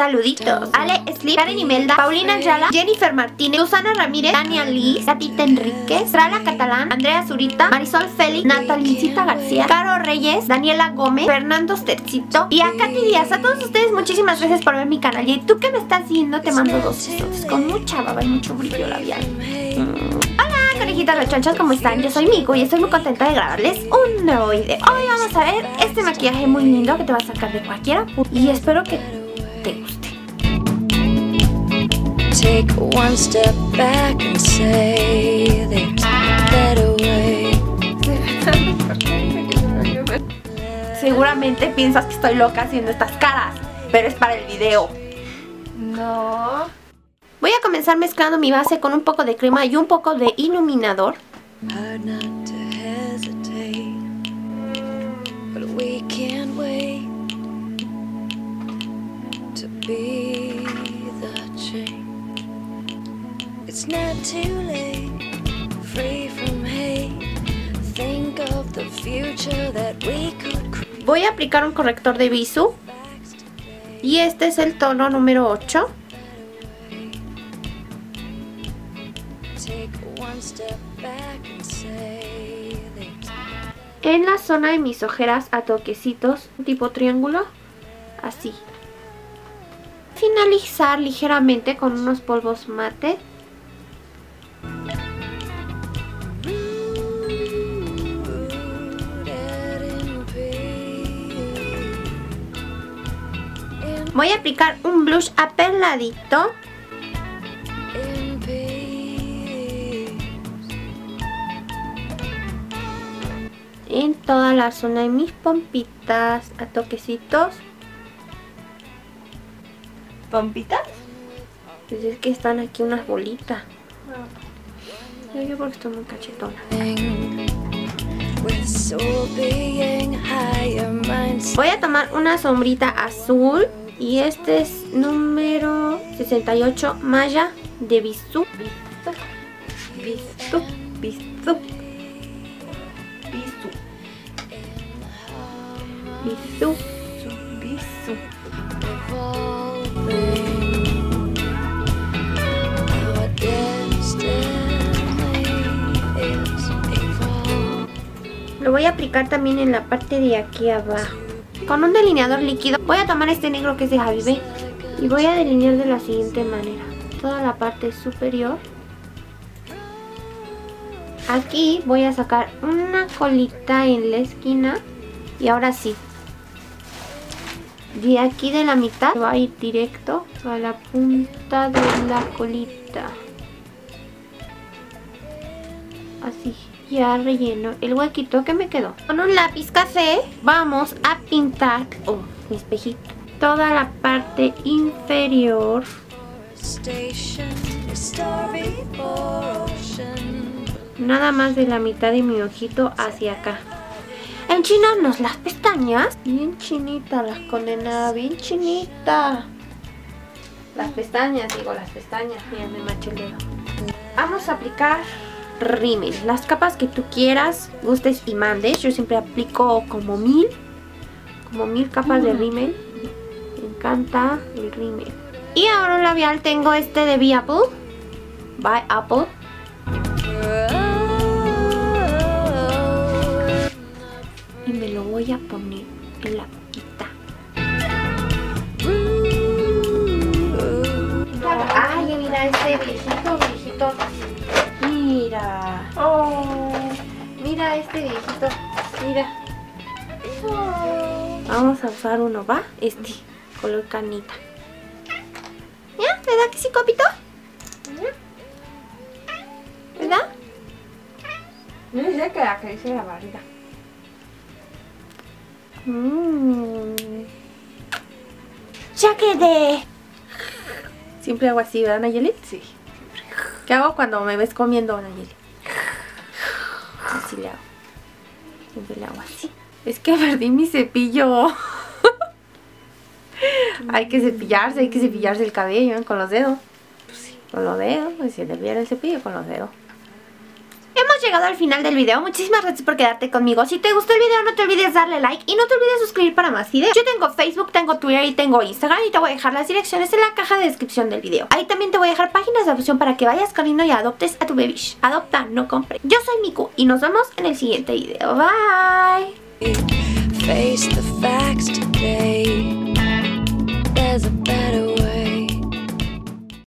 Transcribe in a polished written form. Saluditos. Ale Slip, Karen Imelda, Paulina Yala, Jennifer Martínez, Susana Ramírez, Dania Lee, Katita Enríquez, Trala Catalán, Andrea Zurita, Marisol Félix, Natalincita García, Caro Reyes, Daniela Gómez, Fernando Stetsito y a Katy Díaz. A todos ustedes muchísimas gracias por ver mi canal. Y tú que me estás viendo, te mando dos besos con mucha baba y mucho brillo labial. Hola conejitas rechonchas, ¿cómo están? Yo soy Miku y estoy muy contenta de grabarles un nuevo video. Hoy vamos a ver este maquillaje muy lindo que te va a sacar de cualquiera y espero que te guste. Take one step back and say there's a better way. Seguramente piensas que estoy loca haciendo estas caras, pero es para el video. No. Voy a comenzar mezclando mi base con un poco de crema y un poco de iluminador. It's not too late, free from hate, think of the future that we could create. Voy a aplicar un corrector de visu y este es el tono número 8. En la zona de mis ojeras a toquecitos, tipo triángulo, así. Finalizar ligeramente con unos polvos mate. Voy a aplicar un blush aperladito. En toda la zona de mis pompitas a toquecitos. ¿Pompitas? Pues es que están aquí unas bolitas. No. Yo porque estoy muy cachetona. Voy a tomar una sombrita azul. Y este es número 68, Maya de Bisú. Bisú. Lo voy a aplicar también en la parte de aquí abajo. Con un delineador líquido voy a tomar este negro que es de Javivé y voy a delinear de la siguiente manera. Toda la parte superior. Aquí voy a sacar una colita en la esquina. Y ahora sí. De aquí de la mitad va a ir directo a la punta de la colita. Así. Ya relleno el huequito que me quedó. Con un lápiz café vamos a pintar, mi espejito, toda la parte inferior. Nada más de la mitad de mi ojito hacia acá. Enchinarnos las pestañas. Bien chinitas las condenadas, bien chinitas. Las pestañas, digo, las pestañas. Mira, me manché el dedo. Vamos a aplicar rímel, las capas que tú quieras, gustes y mandes. Yo siempre aplico como mil capas de rímel. Me encanta el rímel. Y ahora un labial, tengo este de Be Apple. Y me lo voy a poner en la boquita. Ay, mira este viejito. Mira, mira este viejito, mira. Vamos a usar uno, ¿va? Este, color canita. ¿Ya? ¿Verdad que sí, copito? ¿Verdad? Yo decía que acaricia la barriga. ¡Ya quedé! Siempre hago así, ¿verdad, Nayelit? Sí. ¿Qué hago cuando me ves comiendo, Nayelit? Así le hago. Siempre le hago así. Es que perdí mi cepillo. hay que cepillarse el cabello con los dedos. Pues sí. Con los dedos, pues si le pierde el cepillo con los dedos. Hemos llegado al final del video, muchísimas gracias por quedarte conmigo. Si te gustó el video no te olvides darle like y no te olvides suscribir para más videos. Yo tengo Facebook, tengo Twitter y tengo Instagram, y te voy a dejar las direcciones en la caja de descripción del video. Ahí también te voy a dejar páginas de adopción para que vayas corriendo y adoptes a tu babish. Adopta, no compre. Yo soy Miku y nos vemos en el siguiente video. Bye.